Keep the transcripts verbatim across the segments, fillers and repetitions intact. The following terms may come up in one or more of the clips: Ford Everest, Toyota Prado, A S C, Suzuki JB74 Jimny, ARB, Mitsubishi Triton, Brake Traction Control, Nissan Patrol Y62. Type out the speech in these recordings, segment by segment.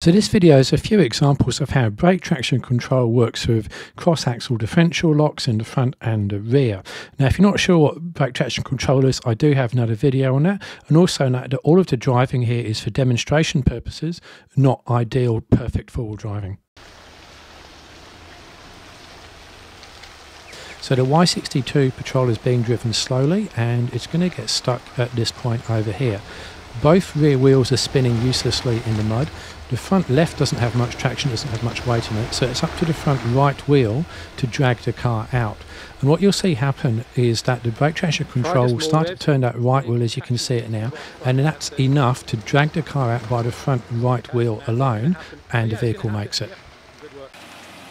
So this video is a few examples of how brake traction control works with cross-axle differential locks in the front and the rear. Now if you're not sure what brake traction control is, I do have another video on that, and also note that all of the driving here is for demonstration purposes, not ideal perfect four-wheel driving. So the Y sixty-two Patrol is being driven slowly and it's going to get stuck at this point over here. Both rear wheels are spinning uselessly in the mud. The front left doesn't have much traction, doesn't have much weight in it, so it's up to the front right wheel to drag the car out. And what you'll see happen is that the brake traction control will start to turn that right wheel as you can see it now, and that's enough to drag the car out by the front right wheel alone, and the vehicle makes it.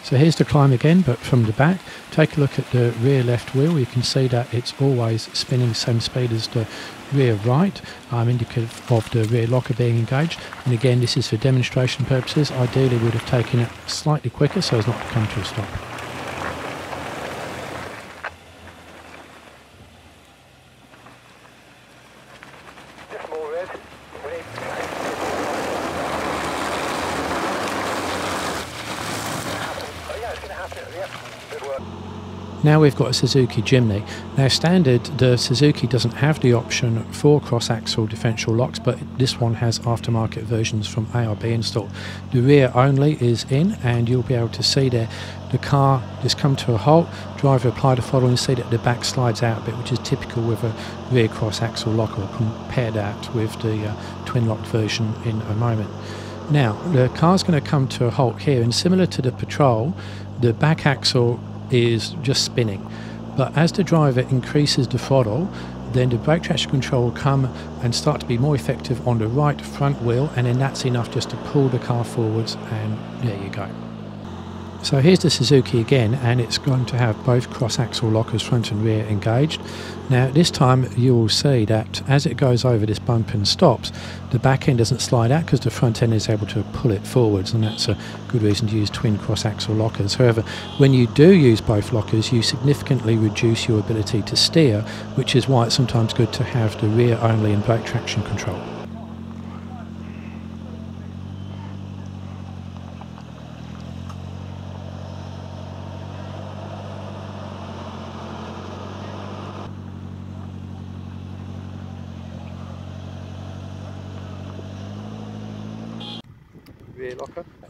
So here's the climb again, but from the back. Take a look at the rear left wheel. You can see that it's always spinning the same speed as the rear right, um, indicative of the rear locker being engaged. And again, this is for demonstration purposes. Ideally, we would have taken it slightly quicker so as not to come to a stop. Now we've got a Suzuki Jimny. Now standard, the Suzuki doesn't have the option for cross-axle differential locks, but this one has aftermarket versions from A R B installed. The rear only is in, and you'll be able to see there the car has come to a halt, driver applied a throttle, and see that the back slides out a bit, which is typical with a rear cross-axle lock. I'll compare that with the uh, twin-locked version in a moment. Now the car's going to come to a halt here, and similar to the Patrol, the back axle is just spinning, but as the driver increases the throttle, then the brake traction control will come and start to be more effective on the right front wheel, and then that's enough just to pull the car forwards, and there you go. So here's the Suzuki again, and it's going to have both cross-axle lockers front and rear engaged. Now this time you will see that as it goes over this bump and stops, the back end doesn't slide out because the front end is able to pull it forwards, and that's a good reason to use twin cross-axle lockers. However, when you do use both lockers, you significantly reduce your ability to steer, which is why it's sometimes good to have the rear only and brake traction control.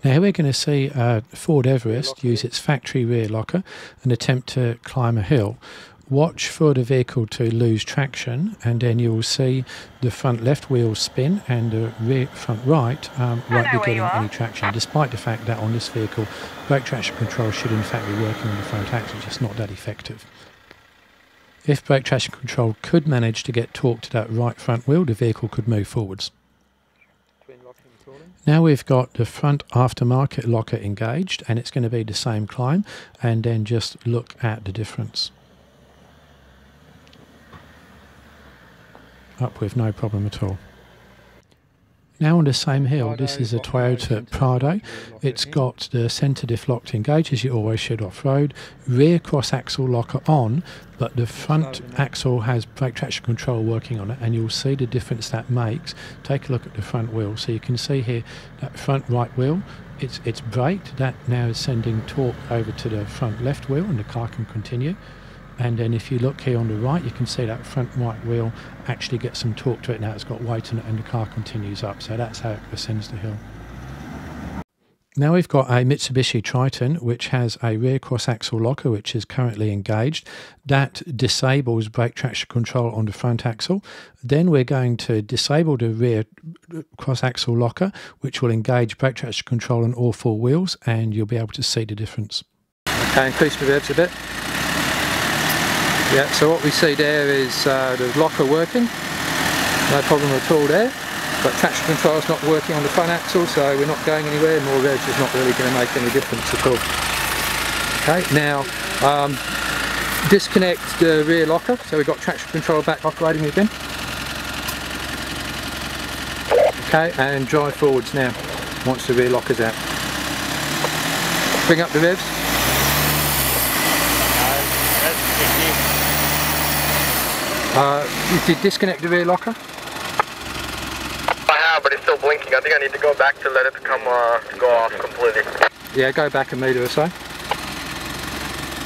Now we're going to see uh, Ford Everest use its factory rear locker and attempt to climb a hill. Watch for the vehicle to lose traction, and then you'll see the front left wheel spin and the rear front right um, won't be getting any traction, despite the fact that on this vehicle brake traction control should in fact be working on the front axle, just not that effective. If brake traction control could manage to get torque to that right front wheel, the vehicle could move forwards. Now we've got the front aftermarket locker engaged, and it's going to be the same climb, and then just look at the difference. Up with no problem at all. Now on the same hill, this is a Toyota Prado. It's got the centre diff locked engaged, as you always should off-road, rear cross-axle locker on, but the front axle has brake traction control working on it, and you'll see the difference that makes. Take a look at the front wheel. So you can see here that front right wheel, it's, it's braked. That now is sending torque over to the front left wheel, and the car can continue. And then if you look here on the right, you can see that front right wheel actually gets some torque to it now. It's got weight in it, and the car continues up. So that's how it ascends the hill. Now we've got a Mitsubishi Triton, which has a rear cross-axle locker, which is currently engaged. That disables brake traction control on the front axle. Then we're going to disable the rear cross-axle locker, which will engage brake traction control on all four wheels, and you'll be able to see the difference. Okay, increase the revs a bit. Yeah, so what we see there is uh, the locker working, no problem at all there, but traction control is not working on the front axle, so we're not going anywhere. More revs is not really going to make any difference at all. Okay, now um, disconnect the rear locker, so we've got traction control back operating again. Okay, and drive forwards now, once the rear locker's out. Bring up the revs. Uh, you did disconnect the rear locker? I have, but it's still blinking. I think I need to go back to let it come uh, go off completely. Yeah, go back a metre or so.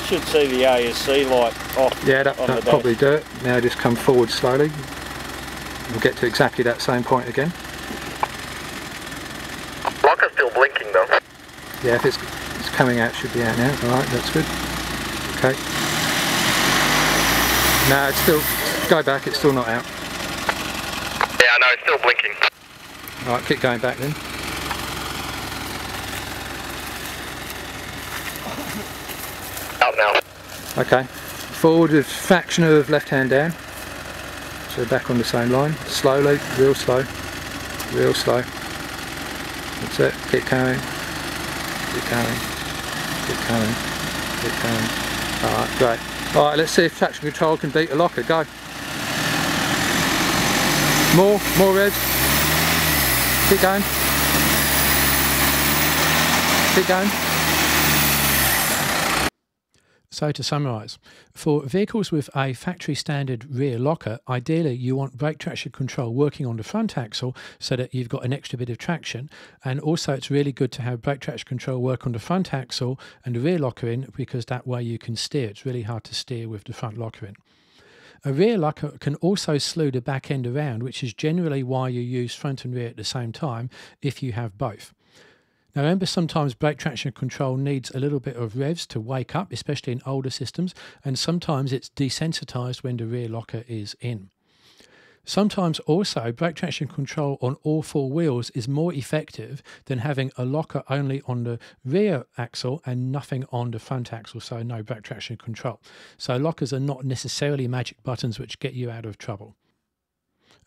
Should see the A S C light off. Yeah, that, on that the probably do it. Now just come forward slowly. We'll get to exactly that same point again. Locker's still blinking though. Yeah, if it's, it's coming out, it should be out now. Alright, that's good. Okay. No, it's still, go back, it's still not out. Yeah, no, it's still blinking. Alright, keep going back then. Out now. Okay. Forward a fraction of left hand down. So back on the same line, slowly, real slow, real slow, that's it, keep going, keep going, keep going, keep going, alright, great. Alright, let's see if traction control can beat a locker, go. More, more revs, keep going, keep going. So to summarise, for vehicles with a factory standard rear locker, ideally you want brake traction control working on the front axle so that you've got an extra bit of traction, and also it's really good to have brake traction control work on the front axle and the rear locker in, because that way you can steer. It's really hard to steer with the front locker in. A rear locker can also slew the back end around, which is generally why you use front and rear at the same time if you have both. Now remember, sometimes brake traction control needs a little bit of revs to wake up, especially in older systems, and sometimes it's desensitised when the rear locker is in. Sometimes also brake traction control on all four wheels is more effective than having a locker only on the rear axle and nothing on the front axle, so no brake traction control. So lockers are not necessarily magic buttons which get you out of trouble.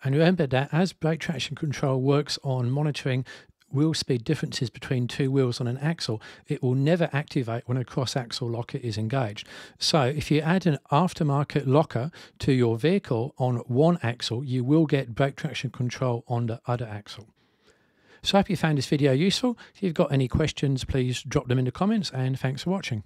And remember that as brake traction control works on monitoring wheel speed differences between two wheels on an axle, it will never activate when a cross-axle locker is engaged. So if you add an aftermarket locker to your vehicle on one axle, you will get brake traction control on the other axle. So I hope you found this video useful. If you've got any questions, please drop them in the comments, and thanks for watching.